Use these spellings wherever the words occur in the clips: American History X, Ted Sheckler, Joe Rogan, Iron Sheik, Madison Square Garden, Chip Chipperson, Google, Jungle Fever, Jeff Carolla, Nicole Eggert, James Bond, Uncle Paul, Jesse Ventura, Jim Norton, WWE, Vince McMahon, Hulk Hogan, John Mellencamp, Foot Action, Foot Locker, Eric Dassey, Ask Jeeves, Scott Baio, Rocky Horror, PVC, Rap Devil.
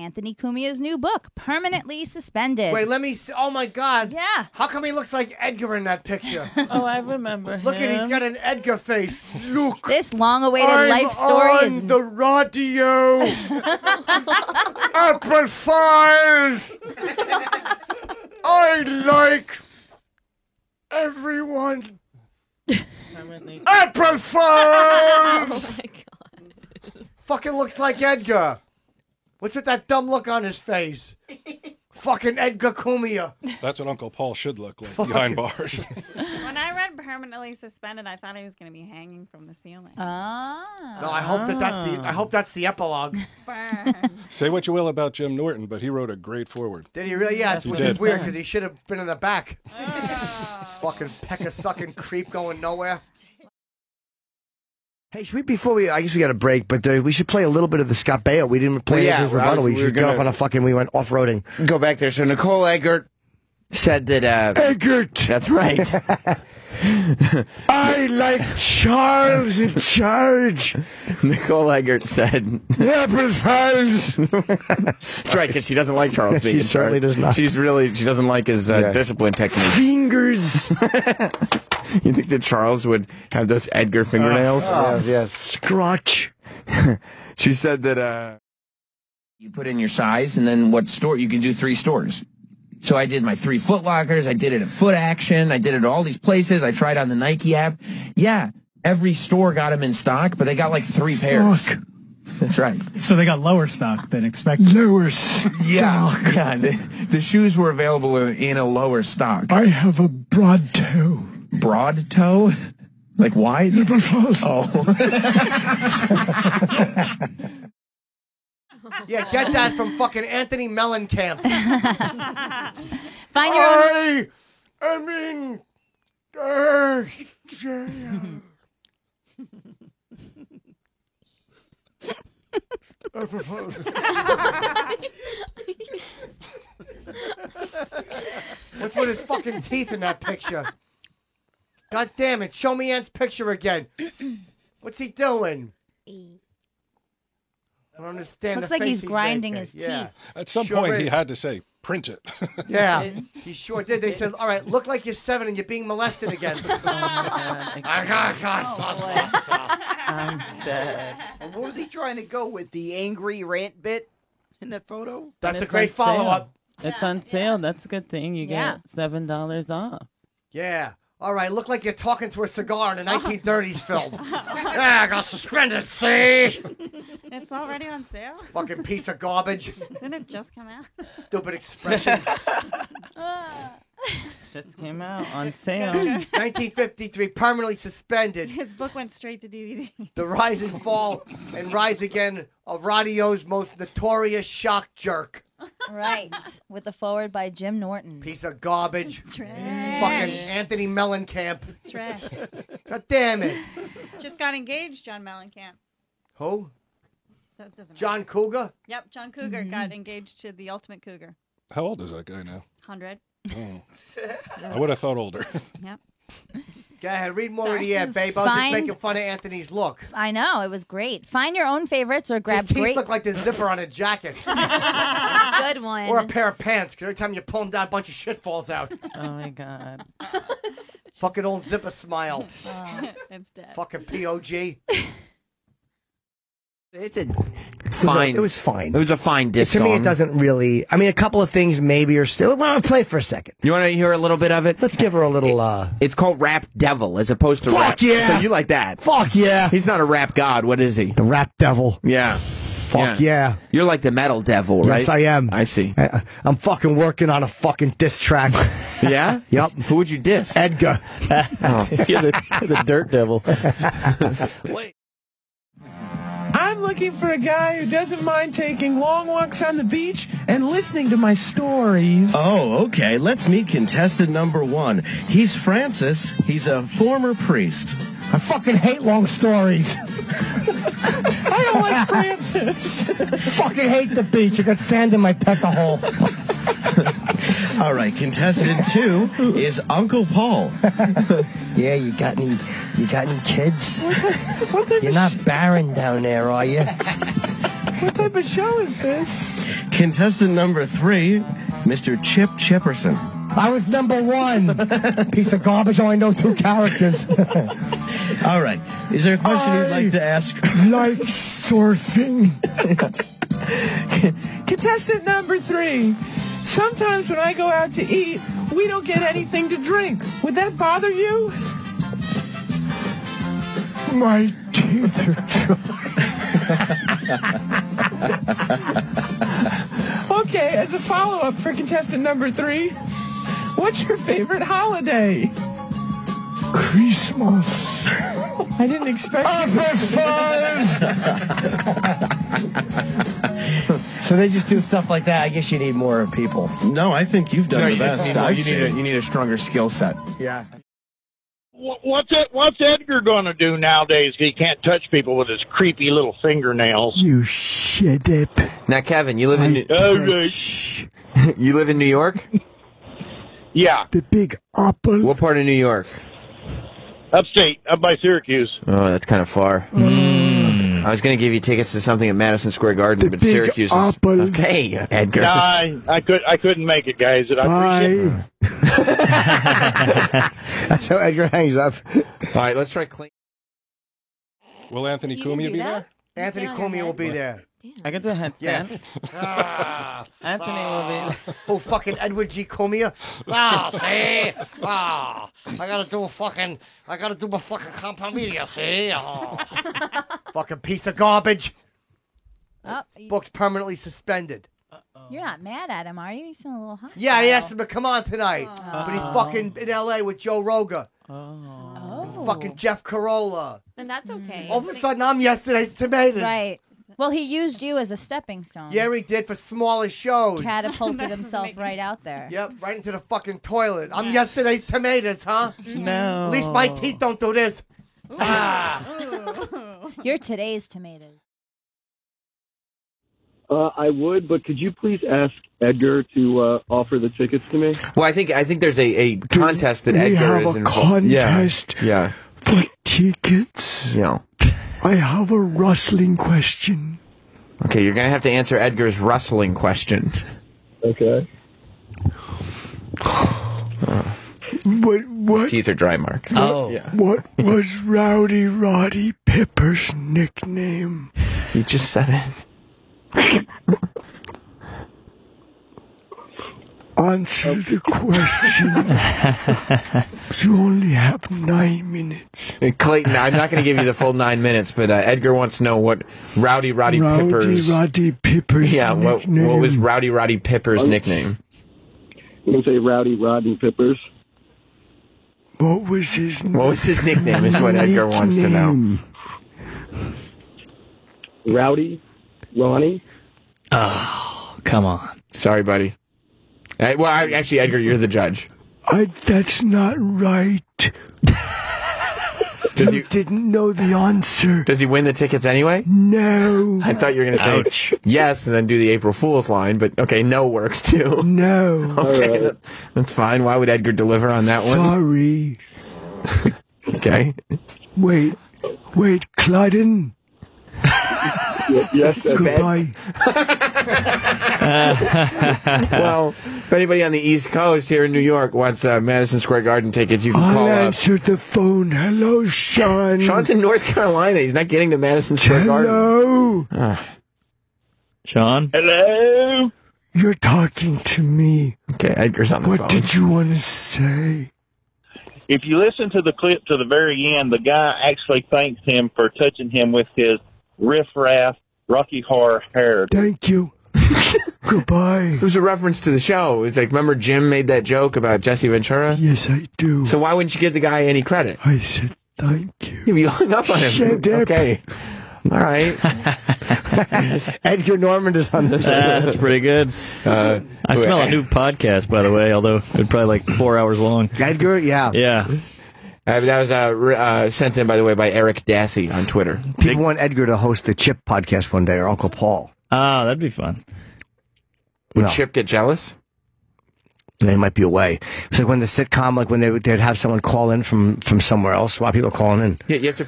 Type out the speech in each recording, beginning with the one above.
Anthony Cumia's new book, Permanently Suspended. Wait, let me see. Oh, my God. Yeah. How come he looks like Edgar in that picture? Oh, I remember him. Look at he's got an Edgar face. Look. This long-awaited life story is... I'm on the radio. Apple Files. I like everyone. Apple Files. Oh, my God. Fucking looks like Edgar. What's with that dumb look on his face? Fucking Edgar Cumia. That's what Uncle Paul should look like behind bars. When I read Permanently Suspended, I thought he was going to be hanging from the ceiling. Oh. No, I hope that's the epilogue. Burn. Say what you will about Jim Norton, but he wrote a great foreword. Did he really? Yeah, it's weird because he should have been in the back. Oh. Fucking pecker-sucking creep going nowhere. Hey, should we, before we, I guess we got a break, but we should play a little bit of the Scott Baio. We didn't play his rebuttal. We should go up on a fucking, we went off-roading. Go back there. So Nicole Eggert said that, Eggert! That's right. I like Charles in charge. Nicole Eggert said. Yeah, Charles. That's right, because she doesn't like Charles being in charge. She certainly does not. She's really, she doesn't like his discipline technique. Fingers. You think that Charles would have those Edgar fingernails? Yes. Scratch. She said that you put in your size, and then what store you can do 3 stores. So I did my 3 Foot Lockers. I did it at Foot Action. I did it at all these places. I tried on the Nike app. Yeah, every store got them in stock, but they got like 3 pairs. That's right. So they got lower stock than expected. Lower stock. Yeah. Yeah. The shoes were available in a lower stock. I have a broad toe. Broad toe? Like wide? Oh. Yeah, get that from fucking Anthony Mellencamp. Find your own. I mean, I propose. What's with his fucking teeth in that picture? God damn it, show me Ant's picture again. What's he doing? I don't understand. Looks like he's grinding his teeth. At some point, he had to say, print it. Yeah, he sure did. They said, all right, look like you're 7 and you're being molested again. I'm dead. And what was he trying to go with? The angry rant bit in that photo? That's a great follow-up. It's on sale. That's a good thing. You get $7 off. Yeah. All right, look like you're talking to a cigar in a 1930s film. Yeah, I got suspended, see? It's already on sale? Fucking piece of garbage. Didn't it just come out? Stupid expression. Just came out on sale. 1953, Permanently Suspended. His book went straight to DVD. The rise and fall and rise again of radio's most notorious shock jerk. Right, with the foreword by Jim Norton. Piece of garbage. Trash. Fucking Anthony Mellencamp. Trash. God damn it. Just got engaged, John Mellencamp. Who? That doesn't John matter. Cougar? Yep, John Cougar got engaged to the ultimate cougar. How old is that guy now? 100. Oh. I would have thought older. Yep. Go ahead, read more of the ad, babe. I was just making fun of Anthony's look. I know, it was great. Find your own favorites or grab His teeth look like the zipper on a jacket. Good one. Or a pair of pants, because every time you pull them down, a bunch of shit falls out. Oh, my God. Fucking old zipper smile. Oh, it's dead. Fucking POG. It's a fine. It was fine. It was a fine disc. To me, it doesn't really. I mean, a couple of things maybe are still. Well, I'll play it for a second. You want to hear a little bit of it? Let's give her a little. It's called Rap Devil as opposed to Rap. Fuck yeah. So you like that? Fuck yeah. He's not a rap god. What is he? The Rap Devil. Yeah. Fuck yeah. You're like the metal devil, right? Yes, I am. I see. I'm fucking working on a fucking diss track. Yeah? Yep. Who would you diss? Edgar. Oh. You're the dirt devil. Wait. I'm looking for a guy who doesn't mind taking long walks on the beach and listening to my stories. Oh, okay. Let's meet contestant number 1. He's Francis. He's a former priest. I fucking hate long stories. I don't like Francis. I fucking hate the beach. I got sand in my pecker hole. All right, contestant 2 is Uncle Paul. Yeah, you got any kids? You're not barren down there, are you? What type of show is this? Contestant number 3, Mr. Chip Chipperson. I was number 1. Piece of garbage, only know 2 characters. All right. Is there a question you'd like to ask? Like surfing. Contestant number 3. Sometimes when I go out to eat, we don't get anything to drink. Would that bother you? My teeth are dry. Okay, as a follow-up for contestant number 3, what's your favorite holiday? Christmas. I didn't expect you. So they just do stuff like that. I guess you need more people. No, I think you've done the best. You need a stronger skill set. Yeah. What's Edgar going to do nowadays if he can't touch people with his creepy little fingernails? You shut up. Now, Kevin, you live in New York? Yeah. The Big Apple. What part of New York? Upstate, up by Syracuse. Oh, that's kind of far. I was going to give you tickets to something at Madison Square Garden, but Syracuse is... Okay, Edgar. No, I couldn't make it, guys. I appreciate it. That's how Edgar hangs up. All right, let's try clean. Will Anthony Cumia be there? Anthony Cumia will be there. I can do a handstand. Yeah. Anthony will be... Oh, fucking Edward G. Cumia. See? I gotta do my fucking compromedia, see? Fucking piece of garbage. Oh, Book's permanently suspended. You're not mad at him, are you? You sound a little hostile. Yeah, I asked him to come on tonight. Oh. But he's fucking in L.A. with Joe Rogan. Oh. And fucking Jeff Carolla. And that's okay. All of a sudden, I'm yesterday's tomatoes. Right. Well, he used you as a stepping stone. Yeah, he did for smaller shows. Catapulted himself right out there. Yep, right into the fucking toilet. I'm yesterday's tomatoes, huh? No. At least my teeth don't do this. You're today's tomatoes. I would, but could you please ask Edgar to offer the tickets to me? Well, I think there's a contest that Edgar is involved. We have a contest for tickets. Yeah. I have a rustling question. Okay, you're going to have to answer Edgar's rustling question. Okay. What? His teeth are dry, Mark. Oh. Yeah. What was Rowdy Roddy Piper's nickname? You just said it. Answer the question. You only have 9 minutes. Clayton, I'm not going to give you the full 9 minutes, but Edgar wants to know what Rowdy Roddy Piper's nickname. What was Rowdy Roddy Piper's nickname? I'm going to say Rowdy Roddy Piper's. What was his nickname is what Edgar wants to know. Rowdy Ronnie? Oh, come on. Sorry, buddy. Well, actually, Edgar, you're the judge. That's not right. You didn't know the answer. Does he win the tickets anyway? No. I thought you were going to say yes and then do the April Fool's line, but okay, no works too. No. Okay, right. That's fine. Why would Edgar deliver on that one? Sorry. Okay. Wait, Clyden. Yes, goodbye. Well, if anybody on the East Coast here in New York wants Madison Square Garden tickets, you can call up. I'll answer the phone. Hello, Sean. Sean's in North Carolina. He's not getting to Madison Square Garden. Hello. Sean? Hello? You're talking to me. Okay, Edgar's on the phone. What did you want to say? If you listen to the clip to the very end, the guy actually thanks him for touching him with his riff-raff Rocky Horror hair. Thank you. Goodbye. It was a reference to the show. It's like, remember Jim made that joke about Jesse Ventura? Yes, I do. So why wouldn't you give the guy any credit? I said thank you. You hung up on him. Shut up. Okay. All right. Edgar Norman is on this. That's pretty good. I smell a new podcast, by the way, although it's probably like 4 hours long. Edgar? Yeah. Yeah. That was sent in, by the way, by Eric Dassey on Twitter. People want Edgar to host the Chip podcast one day, or Uncle Paul. Oh, that'd be fun. Would Chip get jealous? They might be away. It's like when the sitcom, like when they'd have someone call in from somewhere else. Why people are calling in? Yeah, you have to...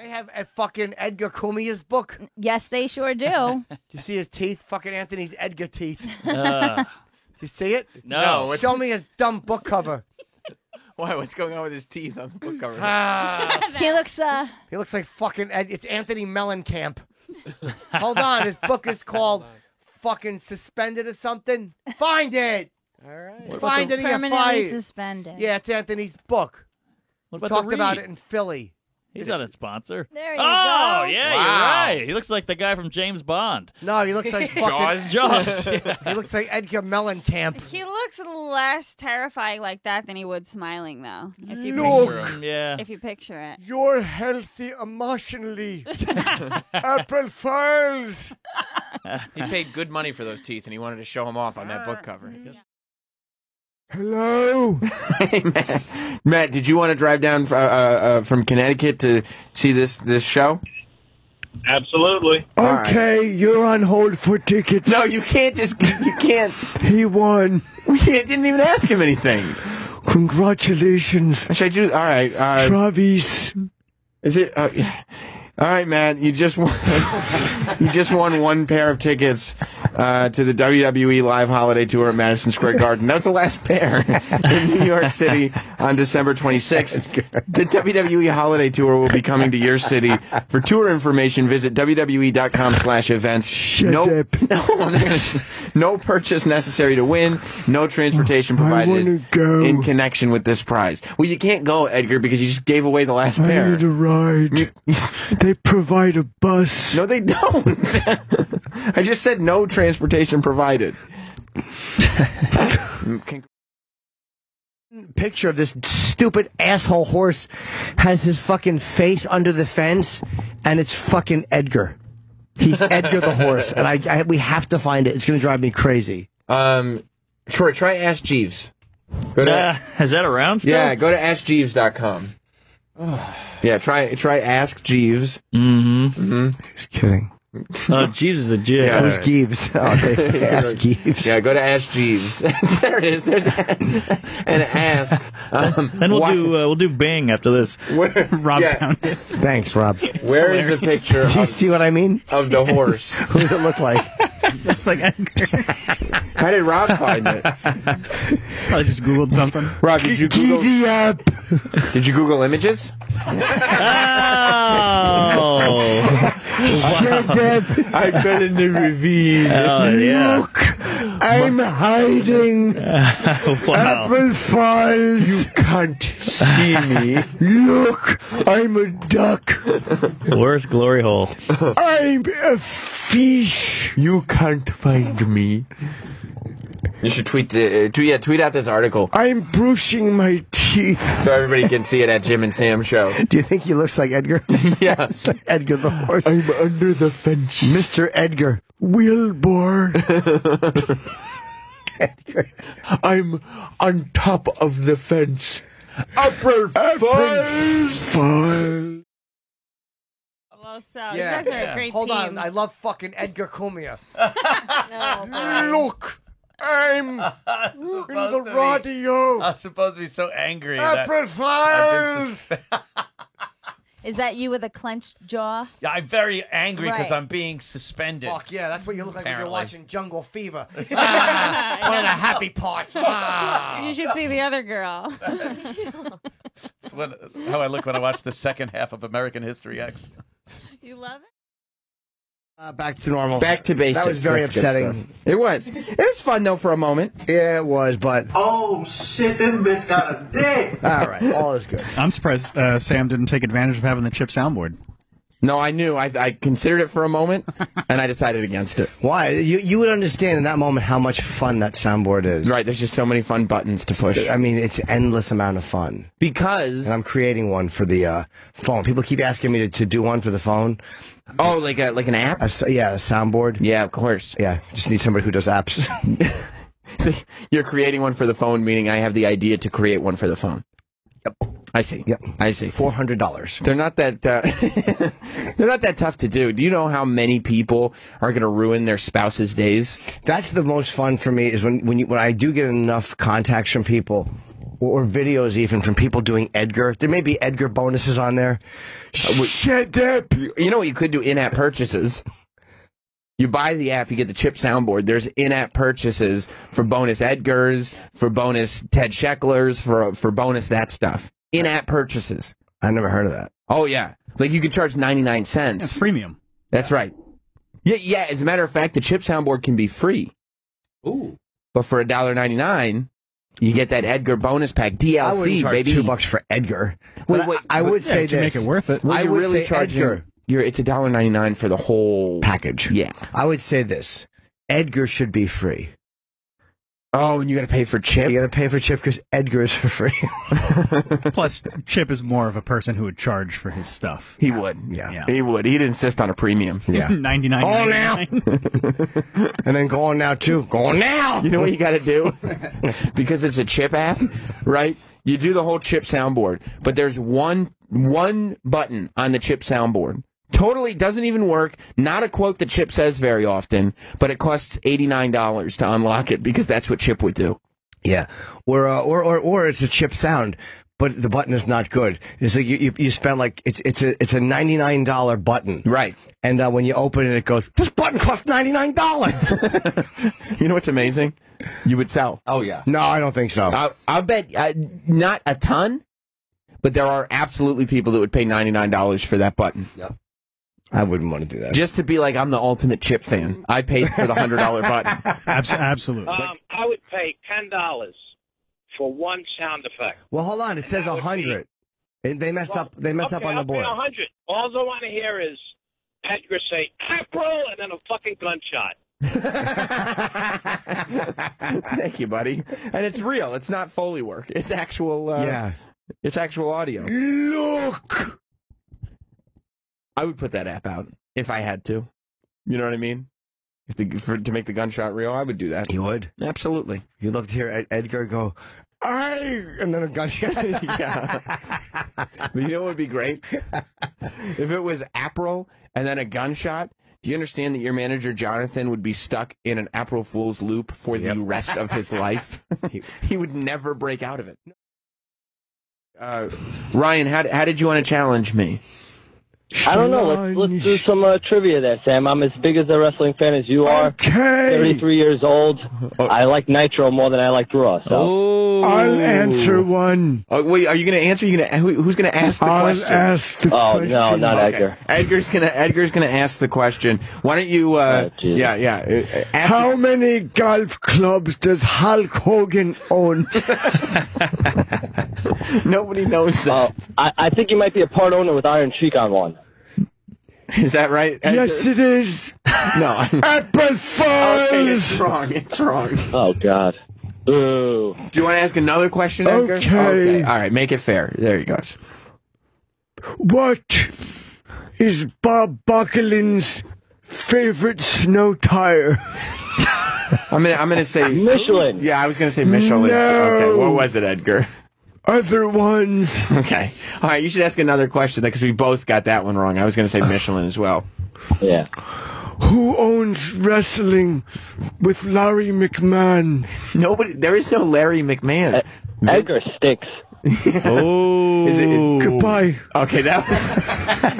They have a fucking Edgar Cumia's book. Yes, they sure do. Do you see his teeth? Fucking Anthony's Edgar teeth. Do you see it? No. Show me his dumb book cover. Why? What's going on with his teeth on the book cover? He looks like fucking it's Anthony Mellencamp. Hold on, his book is called fucking Suspended or something. Find it. All right. Find it. Permanently Suspended. Yeah, it's Anthony's book. What about talked about it in Philly. He's not a sponsor. There you go. Oh, yeah, wow. You're right. He looks like the guy from James Bond. No, he looks like fucking... Jaws. Yeah. He looks like Edgar Mellencamp. He looks less terrifying like that than he would smiling, though. If you picture him. Yeah. If you picture it. You're healthy emotionally. Apple Files. He paid good money for those teeth, and he wanted to show them off on that book cover. Yeah. Hello. Hey, Matt. Matt, did you want to drive down from Connecticut to see this show? Absolutely. Okay, you're on hold for tickets. No, you can't just. You can't. He won. We didn't even ask him anything. Congratulations. Should I do? All right. Travis. Is it? All right, Matt. You just won. You just won one pair of tickets. To the WWE Live Holiday Tour at Madison Square Garden. That was the last pair in New York City on December 26th. The WWE Holiday Tour will be coming to your city. For tour information, visit WWE.com/events. No purchase necessary to win. No transportation provided in connection with this prize. Well, you can't go, Edgar, because you just gave away the last pair. I need a ride. They provide a bus. No, they don't. I just said no transportation provided. Picture of this stupid asshole horse has his fucking face under the fence, and it's fucking Edgar. He's Edgar the horse, and we have to find it. It's going to drive me crazy. Troy, try Ask Jeeves. Go to is that around still? Yeah, go to AskJeeves.com. Yeah, try Ask Jeeves. Just kidding. Oh, Jeeves is a Jew. Yeah, who's Jeeves? Oh, okay. Ask Jeeves. Yeah, go to Ask Jeeves. There it is. There's an ask. Then we'll do Bing after this. Thanks, Rob. Where is the picture? Do you see what I mean? Of the horse. Who does it look like? It's like Edgar. How did Rob find it? I just Googled something. Rob, did you Google? Did you Google images? Oh. Shut up! I fell in the ravine. Oh, yeah. Look, I'm hiding. Wow. Apple Falls. You can't see me. Look, I'm a duck. Worst glory hole. I'm a fish. You can't find me. You should tweet out this article. I'm brushing my teeth. So everybody can see it at Jim and Sam show. Do you think he looks like Edgar? Yes. Like Edgar the horse. I'm under the fence. Mr. Edgar. Wilbur. Edgar. I'm on top of the fence. April Fool's. So, yeah. You guys are a great team. Hold on. I love fucking Edgar Cumia. Look. I'm in the radio. I'm supposed to be so angry. April Fools. Is that you with a clenched jaw? Yeah, I'm very angry because I'm being suspended. Fuck yeah, that's what you look like when you're watching Jungle Fever. One of the happy parts. You should see the other girl. That's how I look when I watch the second half of American History X. You love it? Back to normal. Back to basics. That was very upsetting. It was. It was fun, though, for a moment. Yeah, it was, but... Oh, shit, this bitch got a dick! All right, all is good. I'm surprised Sam didn't take advantage of having the Chip soundboard. No, I knew. I considered it for a moment, and I decided against it. Why? You would understand in that moment how much fun that soundboard is. Right, there's just so many fun buttons to push. I mean, it's an endless amount of fun. Because... And I'm creating one for the phone. People keep asking me to do one for the phone. Oh, like an app? Yeah, a soundboard. Yeah, of course. Yeah, just need somebody who does apps. So you're creating one for the phone, meaning I have the idea to create one for the phone. Yep. I see. Yep. I see. $400. They're not that. They're not that tough to do. Do you know how many people are going to ruin their spouse's days? That's the most fun for me is when I do get enough contacts from people or videos even from people doing Edgar. There may be Edgar bonuses on there. Shit, up. You know what you could do? In-app purchases. You buy the app, you get the chip soundboard. There's in-app purchases for bonus Edgars, for bonus Ted Shecklers, for bonus that stuff. In-app purchases. I never heard of that. Oh, yeah. Like, you can charge 99 cents. That's freemium. That's right. Yeah, as a matter of fact, the chip soundboard can be free. Ooh. But for $1.99, you get that Edgar bonus pack, DLC, I wouldn't charge baby. $2 for Edgar. Wait, I would say this. To make it worth it. I would really charge Edgar. It's $1.99 for the whole package. Yeah. I would say this. Edgar should be free. Oh, and you got to pay for Chip? You got to pay for Chip because Edgar is for free. Plus, Chip is more of a person who would charge for his stuff. He would. Yeah. He would. He'd insist on a premium. Yeah. 99. Go on now. And then go on now, too. Go on now. You know what you got to do? Because it's a Chip app, right? You do the whole Chip soundboard. But there's one button on the Chip soundboard. Totally doesn't even work. Not a quote that Chip says very often, but it costs $89 to unlock it because that's what Chip would do. Yeah, or it's a Chip sound, but the button is not good. It's like you spend like it's a $99 button, right? And when you open it, it goes, "This button costs $99." You know what's amazing? You would sell. Oh yeah. No, I don't think so. I bet not a ton, but there are absolutely people that would pay $99 for that button. Yep. I wouldn't want to do that. Just to be like, I'm the ultimate Chip fan. I paid for the $100 button. Absolutely. I would pay $10 for one sound effect. Well, hold on. It says 100. They messed up on the board. I'll pay 100. All I want to hear is Edgar say, "April," and then a fucking gunshot. Thank you, buddy. And it's real. It's not Foley work. It's actual. Yeah. It's actual audio. Look. I would put that app out if I had to. You know what I mean? To make the gunshot real, I would do that. You would? Absolutely. You'd love to hear Edgar go, "Aye!" and then a gunshot. Yeah. But you know what would be great? If it was April and then a gunshot, do you understand that your manager, Jonathan, would be stuck in an April Fool's loop for the rest of his life? He would never break out of it. Ryan, how did you want to challenge me? I don't know. Let's do some trivia there, Sam. I'm as big as a wrestling fan as you are. Okay. 33 years old. I like Nitro more than I like Raw. So. Oh. I'll answer one. Wait, are you going to answer? Who's going to ask the question? I'll ask the question. Oh, no, not Edgar. Edgar's going to ask the question. Why don't you... How many golf clubs does Hulk Hogan own? Nobody knows that. I think you might be a part owner with Iron Sheik on one. Is that right? Yes, it is. No, April Fools. It's wrong. Oh God. Ooh. Do you want to ask another question, Edgar? Okay. All right, make it fair. There you go. What is Bob Baccalin's favorite snow tire? I'm gonna say Michelin. Yeah, I was gonna say Michelin. No. Okay, what was it, Edgar? Other ones. Okay. All right, you should ask another question because we both got that one wrong. I was going to say Michelin as well. Yeah. Who owns wrestling with Larry McMahon? Nobody. There is no Larry McMahon. Edgar stinks. Yeah. Oh. Goodbye. Okay, that was...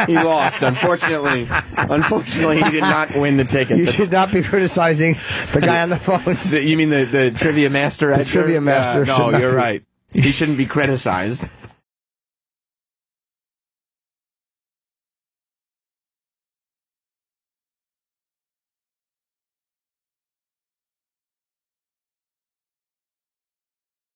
He lost, unfortunately. Unfortunately, he did not win the ticket. You should not be criticizing the guy on the phone. You mean the trivia master? The trivia master. No, you're right. He shouldn't be criticized.